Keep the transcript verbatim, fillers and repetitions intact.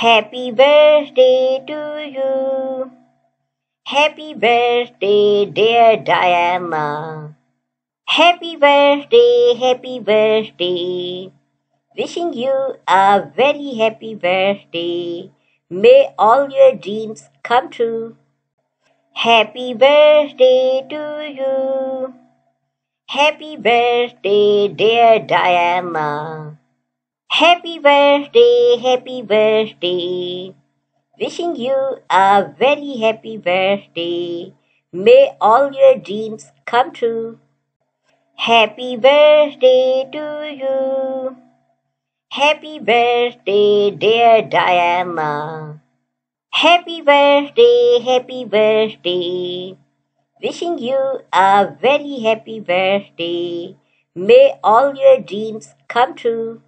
Happy birthday to you. Happy birthday, dear Diana. Happy birthday, happy birthday. Wishing you a very happy birthday. May all your dreams come true. Happy birthday to you. Happy birthday, dear Diana. Happy birthday, happy birthday. Wishing you a very happy birthday. May all your dreams come true. Happy birthday to you. Happy birthday, dear Diana. Happy birthday, happy birthday. Wishing you a very happy birthday. May all your dreams come true.